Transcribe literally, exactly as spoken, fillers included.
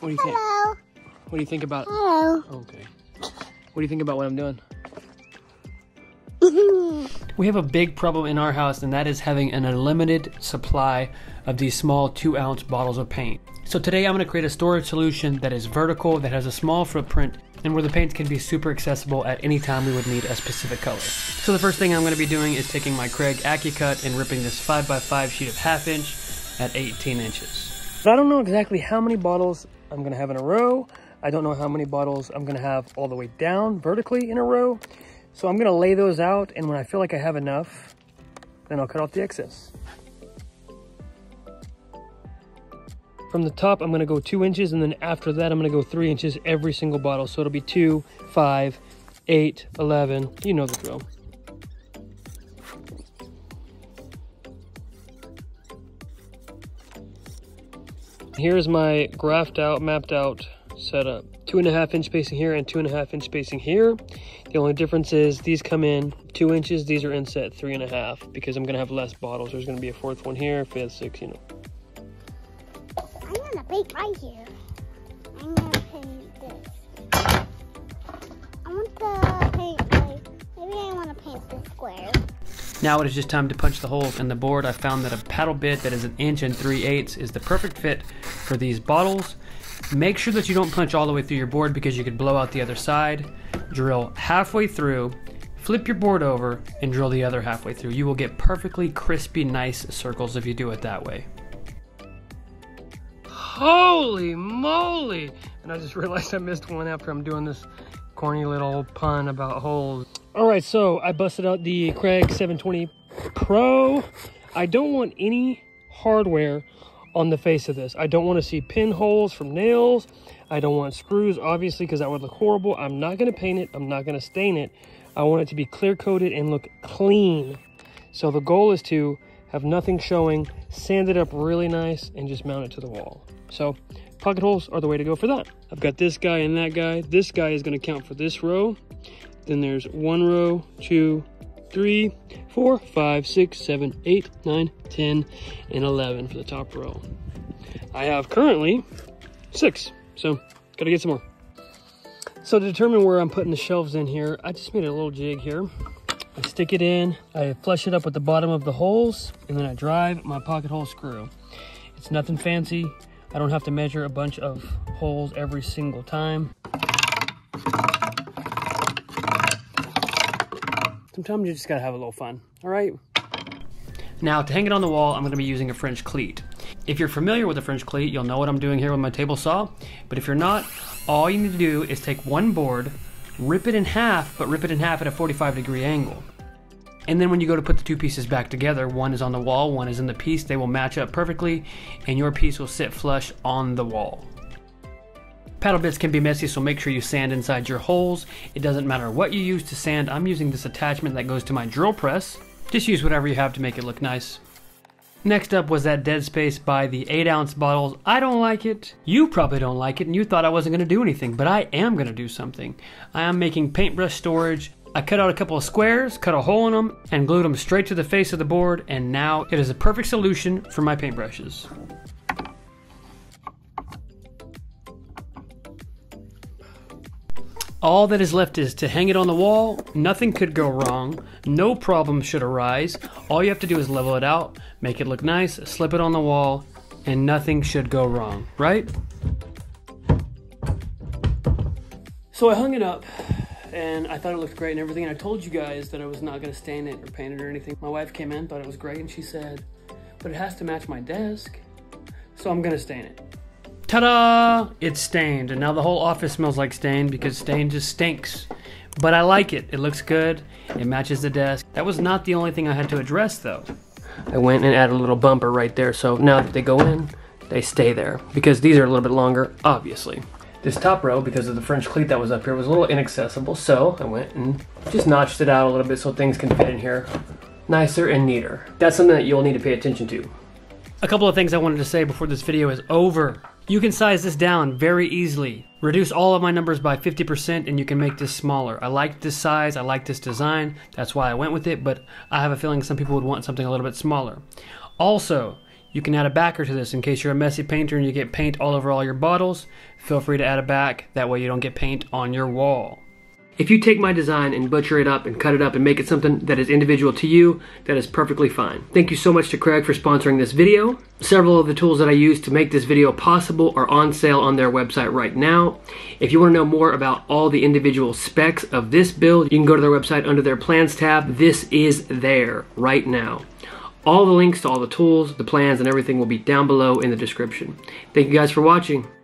What do you think? Hello. What do you think about? Hello. Okay. What do you think about what I'm doing? We have a big problem in our house, and that is having an unlimited supply of these small two ounce bottles of paint. So today I'm going to create a storage solution that is vertical, that has a small footprint, and where the paints can be super accessible at any time we would need a specific color. So the first thing I'm going to be doing is taking my Kreg AccuCut and ripping this five by five sheet of half inch at eighteen inches. But I don't know exactly how many bottles I'm going to have in a row. I don't know how many bottles I'm going to have all the way down vertically in a row. So I'm going to lay those out, and when I feel like I have enough, then I'll cut off the excess. From the top, I'm going to go two inches, and then after that, I'm going to go three inches every single bottle. So it'll be two, five, eight, eleven. You know the drill. Here's my graphed out, mapped out setup. Two and a half inch spacing here and two and a half inch spacing here. The only difference is these come in two inches. These are inset three and a half because I'm going to have less bottles. There's going to be a fourth one here, fifth, sixth, you know. I'm going to bake right here. I'm going to paint this. I want to paint like, maybe I want to paint the square. Now it is just time to punch the holes in the board. I found that a paddle bit that is an inch and three eighths is the perfect fit for these bottles. Make sure that you don't punch all the way through your board because you could blow out the other side. Drill halfway through, flip your board over, and drill the other halfway through. You will get perfectly crispy, nice circles if you do it that way. Holy moly! And I just realized I missed one after I'm doing this corny little pun about holes. All right, so I busted out the Kreg seven twenty pro. I don't want any hardware on the face of this. I don't want to see pinholes from nails. I don't want screws, obviously, because that would look horrible. I'm not going to paint it. I'm not going to stain it. I want it to be clear coated and look clean. So the goal is to have nothing showing, sand it up really nice, and just mount it to the wall. So pocket holes are the way to go for that. I've got this guy and that guy. This guy is going to count for this row. Then there's one row, two, three, four, five, six, seven, eight, nine, ten, and eleven for the top row. I have currently six, so gotta get some more. So to determine where I'm putting the shelves in here, I just made a little jig here. I stick it in, I flush it up with the bottom of the holes, and then I drive my pocket hole screw. It's nothing fancy. I don't have to measure a bunch of holes every single time. Sometimes you just gotta have a little fun, all right? Now to hang it on the wall, I'm gonna be using a French cleat. If you're familiar with a French cleat, you'll know what I'm doing here with my table saw, but if you're not, all you need to do is take one board, rip it in half, but rip it in half at a forty-five degree angle. And then when you go to put the two pieces back together, one is on the wall, one is in the piece, they will match up perfectly, and your piece will sit flush on the wall. Paddle bits can be messy, so make sure you sand inside your holes. It doesn't matter what you use to sand. I'm using this attachment that goes to my drill press. Just use whatever you have to make it look nice. Next up was that dead space by the eight ounce bottles. I don't like it. You probably don't like it, and you thought I wasn't gonna do anything, but I am gonna do something. I am making paintbrush storage. I cut out a couple of squares, cut a hole in them, and glued them straight to the face of the board, and now it is a perfect solution for my paintbrushes. All that is left is to hang it on the wall. Nothing could go wrong. No problem should arise. All you have to do is level it out, make it look nice, slip it on the wall, and nothing should go wrong, right? So I hung it up and I thought it looked great and everything. And I told you guys that I was not gonna stain it or paint it or anything. My wife came in, thought it was great, and she said, but it has to match my desk. So I'm gonna stain it. Ta-da! It's stained, and now the whole office smells like stain because stain just stinks. But I like it. It looks good. It matches the desk. That was not the only thing I had to address, though. I went and added a little bumper right there, so now that they go in, they stay there. Because these are a little bit longer, obviously. This top row, because of the French cleat that was up here, was a little inaccessible, so I went and just notched it out a little bit so things can fit in here nicer and neater. That's something that you'll need to pay attention to. A couple of things I wanted to say before this video is over. You can size this down very easily. Reduce all of my numbers by fifty percent and you can make this smaller. I like this size, I like this design, that's why I went with it, but I have a feeling some people would want something a little bit smaller. Also, You can add a backer to this in case you're a messy painter and you get paint all over all your bottles. Feel free to add a back, that way you don't get paint on your wall. If you take my design and butcher it up and cut it up and make it something that is individual to you, that is perfectly fine. Thank you so much to Kreg for sponsoring this video. Several of the tools that I used to make this video possible are on sale on their website right now. If you want to know more about all the individual specs of this build, you can go to their website under their plans tab. This is there right now. All the links to all the tools, the plans, and everything will be down below in the description. Thank you guys for watching.